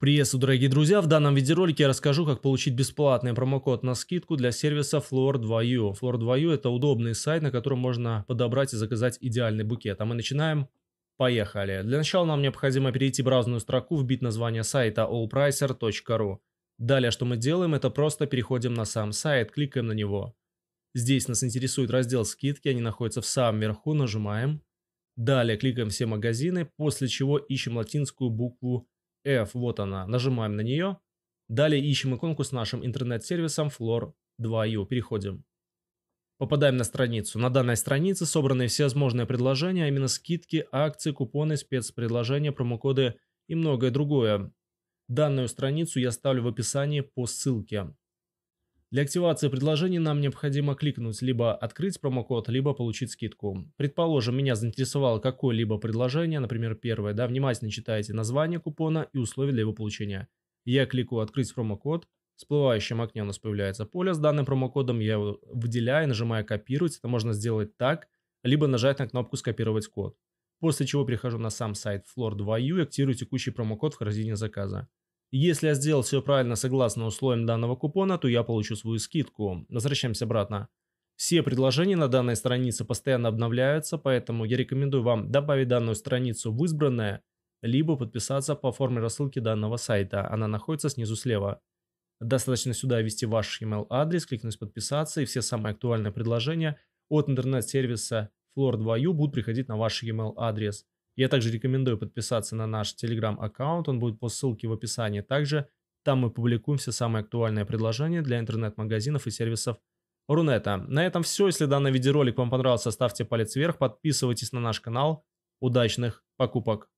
Приветствую, дорогие друзья! В данном видеоролике я расскажу, как получить бесплатный промокод на скидку для сервиса Flor2U. Flor2U — это удобный сайт, на котором можно подобрать и заказать идеальный букет. А мы начинаем. Поехали! Для начала нам необходимо перейти в браузерную строку, вбить название сайта allpricer.ru. Далее, что мы делаем, это просто переходим на сам сайт, кликаем на него. Здесь нас интересует раздел «Скидки», они находятся в самом верху, нажимаем. Далее кликаем «Все магазины», после чего ищем латинскую букву F, вот она, нажимаем на нее. Далее ищем иконку с нашим интернет-сервисом Flor2U, переходим. Попадаем на страницу. На данной странице собраны всевозможные предложения, а именно скидки, акции, купоны, спецпредложения, промокоды и многое другое. Данную страницу я оставлю в описании по ссылке. Для активации предложений нам необходимо кликнуть либо «Открыть промокод», либо «Получить скидку». Предположим, меня заинтересовало какое-либо предложение, например, первое. Да, внимательно читайте название купона и условия для его получения. Я кликаю «Открыть промокод». В всплывающем окне у нас появляется поле с данным промокодом. Я его выделяю, нажимаю «Копировать». Это можно сделать так, либо нажать на кнопку «Скопировать код». После чего перехожу на сам сайт Flor2U и активирую текущий промокод в корзине заказа. Если я сделал все правильно согласно условиям данного купона, то я получу свою скидку. Возвращаемся обратно. Все предложения на данной странице постоянно обновляются, поэтому я рекомендую вам добавить данную страницу в избранное, либо подписаться по форме рассылки данного сайта. Она находится снизу слева. Достаточно сюда ввести ваш email-адрес, кликнуть «Подписаться», и все самые актуальные предложения от интернет-сервиса Flor2U будут приходить на ваш email-адрес. Я также рекомендую подписаться на наш Telegram-аккаунт, он будет по ссылке в описании. Также там мы публикуем все самые актуальные предложения для интернет-магазинов и сервисов Рунета. На этом все. Если данный видеоролик вам понравился, ставьте палец вверх, подписывайтесь на наш канал. Удачных покупок!